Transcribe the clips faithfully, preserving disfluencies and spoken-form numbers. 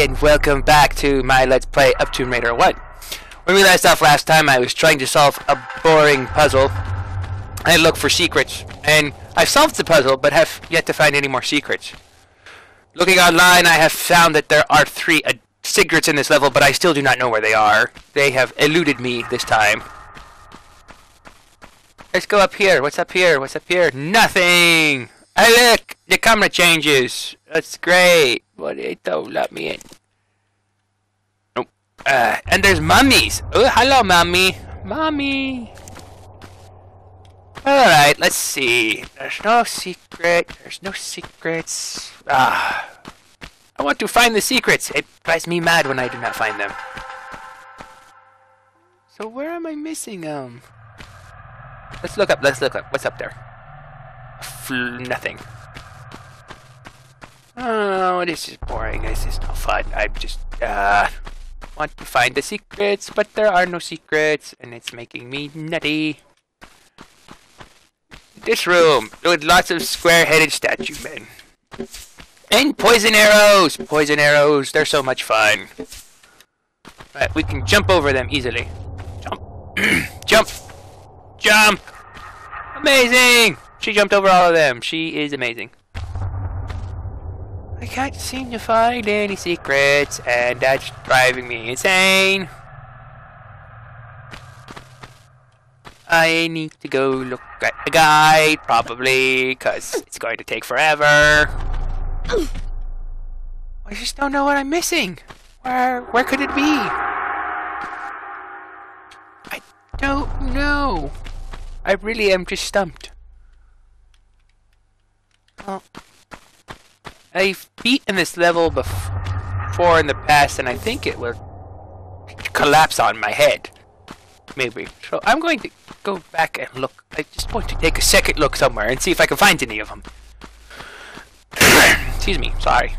and welcome back to my Let's Play of Tomb Raider one. When we left off last time, I was trying to solve a boring puzzle. I looked for secrets, and I've solved the puzzle, but have yet to find any more secrets. Looking online, I have found that there are three uh, secrets in this level, but I still do not know where they are. They have eluded me this time. Let's go up here. What's up here? What's up here? Nothing! Hey, look! The camera changes! That's great! What they don't let me in. Nope. Uh, and there's mummies! Oh, hello, mummy! Mommy! Alright, let's see. There's no secret. There's no secrets. Ah. I want to find the secrets. It drives me mad when I do not find them. So where am I missing them? Let's look up. Let's look up. What's up there? Fl- nothing. Oh, this is boring. This is not fun. I just uh, want to find the secrets, but there are no secrets, and it's making me nutty. This room with lots of square-headed statue men. And poison arrows! Poison arrows, they're so much fun. But we can jump over them easily. Jump! Jump! Jump! Amazing! She jumped over all of them. She is amazing. I can't seem to find any secrets, and that's driving me insane. I need to go look at a guide, probably, because it's going to take forever. I just don't know what I'm missing. Where, where could it be? I don't know. I really am just stumped. Well, I've beaten this level before in the past, and I think it will collapse on my head. Maybe. So I'm going to go back and look. I just want to take a second look somewhere and see if I can find any of them. Excuse me. Sorry.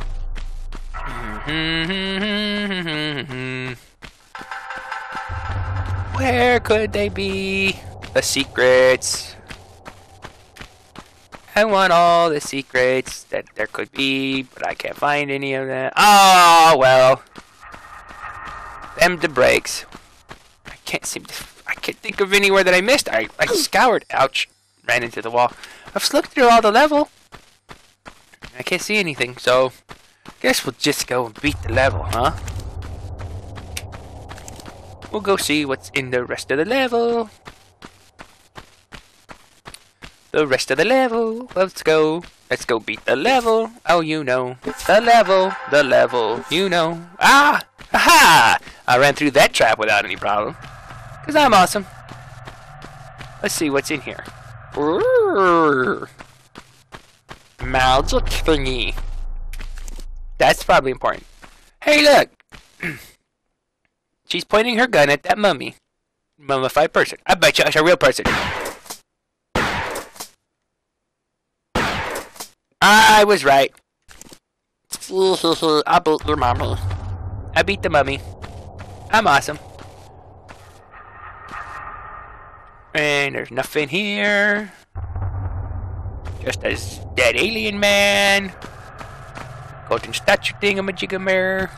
Where could they be? The secrets. I want all the secrets that there could be, but I can't find any of them. Oh, well. Them the breaks. Can't seem to, I can't think of anywhere that I missed. I, I scoured. Ouch. Ran into the wall. I've looked through all the level. I can't see anything, so I guess we'll just go and beat the level, huh? We'll go see what's in the rest of the level. The rest of the level. Let's go. Let's go beat the level. Oh, you know. The level. The level. You know. Ah! Aha! I ran through that trap without any problem. Because I'm awesome. Let's see what's in here. Magic thingy. That's probably important. Hey, look! She's pointing her gun at that mummy. Mummified person. I bet you it's a real person. I was right. I beat the mummy. I beat the mummy. I'm awesome. And there's nothing here. Just a dead alien man. Golden statue thingamajiggamer.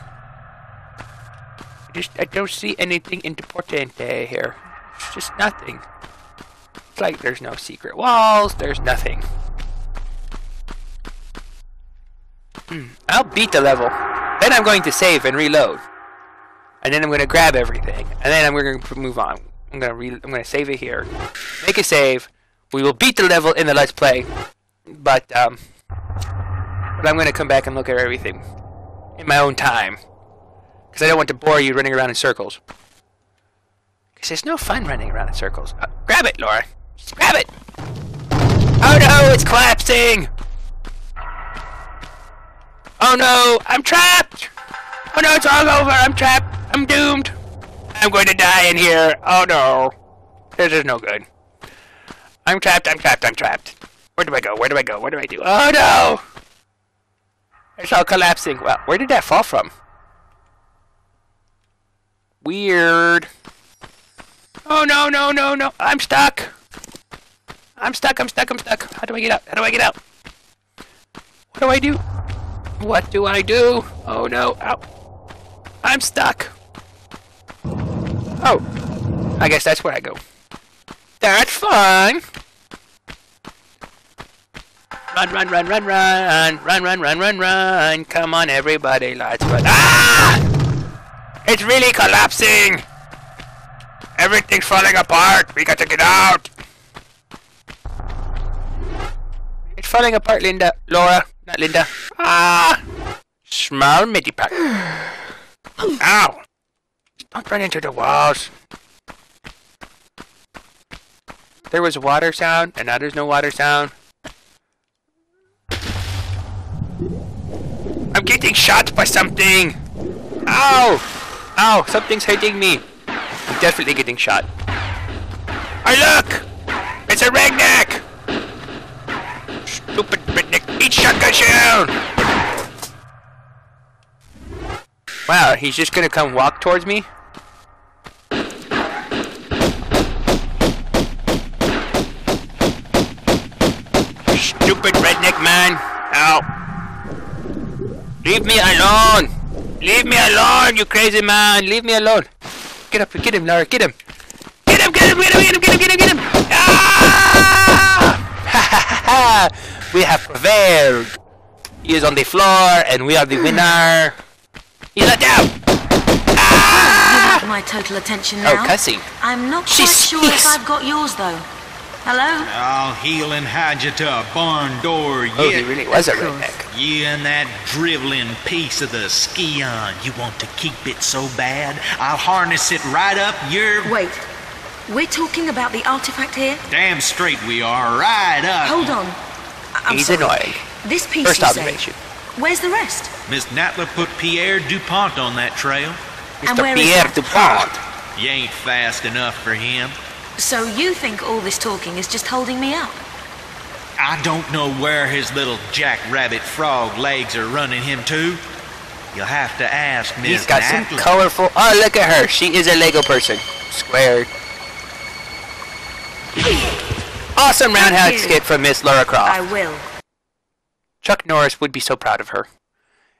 Just I don't see anything important here. It's just nothing. It's like there's no secret walls. There's nothing. Hmm. I'll beat the level. Then I'm going to save and reload. And then I'm going to grab everything. And then I'm going to move on. I'm going to re I'm going to save it here. Make a save. We will beat the level in the Let's Play. But um but I'm going to come back and look at everything in my own time. Cuz I don't want to bore you running around in circles. Cuz there's no fun running around in circles. Uh, grab it, Laura. Just grab it. Oh no, it's collapsing. Oh no, I'm trapped. Oh no, it's all over. I'm trapped. I'm doomed. I'm going to die in here. Oh no. This is no good. I'm trapped, I'm trapped, I'm trapped. Where do I go? Where do I go? What do I do? Oh no! It's all collapsing. Well, where did that fall from? Weird. Oh no, no, no, no. I'm stuck. I'm stuck, I'm stuck, I'm stuck. How do I get out? How do I get out? What do I do? What do I do? Oh no. Ow. I'm stuck. Oh, I guess that's where I go. That's fine. Run, run, run, run, run, run, run, run, run, run. Come on, everybody, let's run. Ah! It's really collapsing. Everything's falling apart. We got to get out. It's falling apart, Linda. Laura, not Linda. Ah! Small midi pack. Ow! Don't run into the walls. There was water sound, and now there's no water sound. I'm getting shot by something! Ow! Ow! Something's hitting me! I'm definitely getting shot. I look! It's a redneck! Stupid redneck! Eat shotgun shell! Wow, he's just gonna come walk towards me? Stupid redneck man! Ow! Leave me alone! Leave me alone, you crazy man! Leave me alone! Get up! Get him, Lara! Get him! Get him! Get him! Get him! Get him! Get him! Get him! Get him! Ah! Ha ha ha! We have prevailed. He is on the floor, and we are the winner. He's not down. Ah! You want my total attention now. Oh, cussing! I'm not quite sure if I've got yours though. Hello? I'll heal and hide you to a barn door. Oh, yeah. He really was a redneck. You and that driveling piece of the ski-on. You want to keep it so bad? I'll harness it right up your... Wait. We're talking about the artifact here? Damn straight we are. Right up. Hold on. I'm He's sorry. annoying. This piece First observation. Say, where's the rest? Miss Natla put Pierre DuPont on that trail. And Mister where Pierre is DuPont. You ain't fast enough for him. So you think all this talking is just holding me up? I don't know where his little jackrabbit frog legs are running him to. You'll have to ask Miss He's got Natla. Some colorful... Oh, look at her. She is a Lego person. Squared. Awesome roundhouse kick from Miss Lara Croft. I will. Chuck Norris would be so proud of her.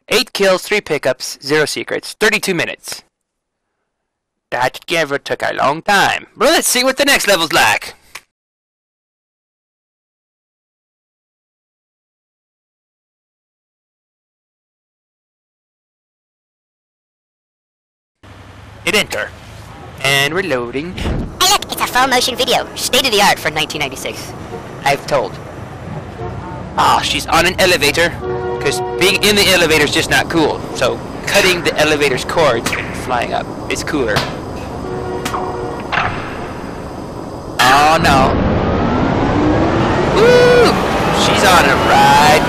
Eight kills, three pickups, zero secrets. thirty-two minutes. That ever took a long time. Well, let's see what the next level's like. Hit enter. And we're loading. Hey look, it's a full motion video. State of the art for nineteen ninety-six. I've told. Ah, oh, she's on an elevator. Because being in the elevator's just not cool. So, cutting the elevator's cords and flying up is cooler. Oh no. Woo! She's on a ride.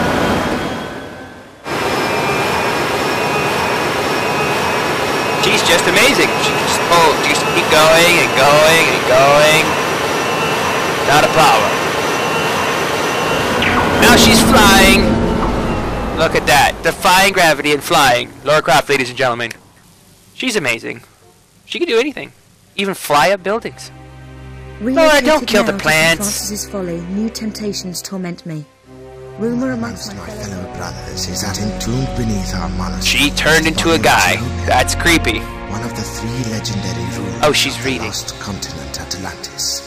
She's just amazing. She can just, oh, just keep going and going and going. Not a problem. Now she's flying. Look at that. Defying gravity and flying. Lara Croft, ladies and gentlemen. She's amazing. She can do anything. Even fly up buildings. Laura, don't kill the plants. Francis' folly, new temptations torment me. Rumor amongst my fellow brothers is that entombed beneath our monastery. She turned into a guy. That's creepy. One of the three legendary rulers oh, she's of reading. the lost continent, Atlantis,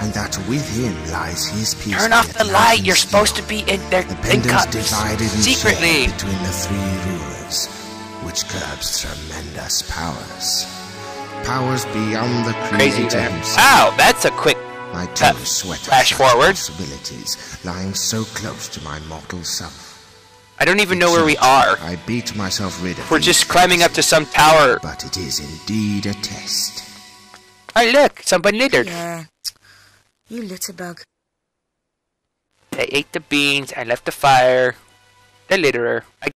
and that with him lies his peace. Turn off the, the light. You're supposed to be in there. The pendant divided secretly between the three rulers, which curbs tremendous powers. Powers beyond the crazy himself. Wow, that's a quick my uh, sweat flash forward. Possibilities lying so close to my mortal self. I don't even know where we are. I beat myself rid of We're just climbing up to some tower. But it is indeed a test. Oh look, somebody littered. Yeah, you litterbug. They ate the beans and left the fire. The litterer. I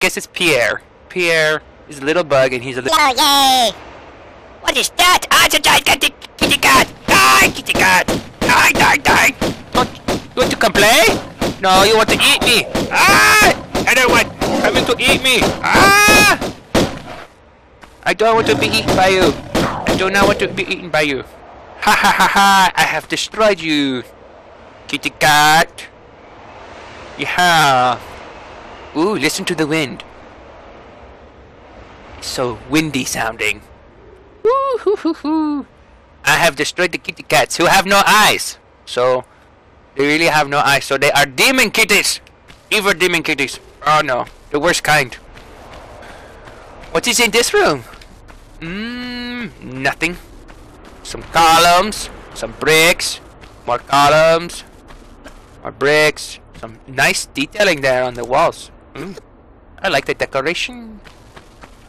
guess it's Pierre. Pierre is a little bug and he's a little... Oh, yay! What is that? Ah, it's a kitty, kitty cat! Die, kitty cat! Die, die, die! Don't, you want to complain? No, you want to eat me! Ah! I don't want... coming to eat me! Ah! I don't want to be eaten by you. I do not want to be eaten by you. Ha ha ha ha! I have destroyed you! Kitty cat! Yeah. Ooh, listen to the wind. It's so windy sounding. Woo hoo hoo hoo. I have destroyed the kitty cats who have no eyes. So they really have no eyes. So they are demon kitties. Evil demon kitties. Oh no, the worst kind. What is in this room? Mmm, nothing. Some columns, some bricks, more columns, more bricks. Some nice detailing there on the walls. Mm. I like the decoration.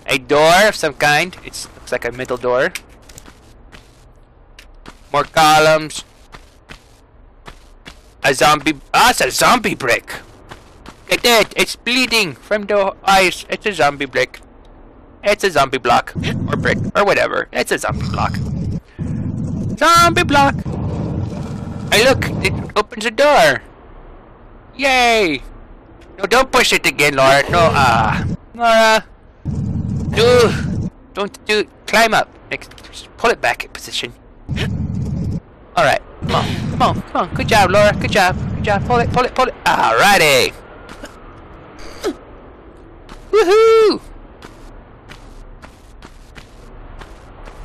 A door of some kind. It looks like a metal door. More columns. A zombie. Ah, it's a zombie brick. Look at that. It's bleeding from the eyes. It's a zombie brick. It's a zombie block. Or brick. Or whatever. It's a zombie block. Zombie block. Hey, look. It opens a door. Yay. No, don't push it again, Laura. No, ah. Laura. Do. Don't do. Climb up. Next. Just pull it back in position. Alright. Come on. Come on. Come on. Good job, Laura. Good job. Good job. Pull it. Pull it. Pull it. Alrighty. Woohoo.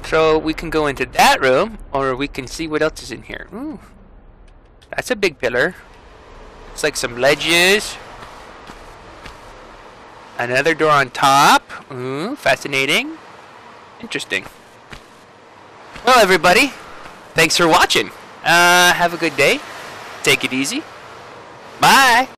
So we can go into that room, or we can see what else is in here. Ooh, that's a big pillar. It's like some ledges. Another door on top. Ooh, fascinating. Interesting. Well, everybody, thanks for watching. Uh, have a good day. Take it easy. Bye.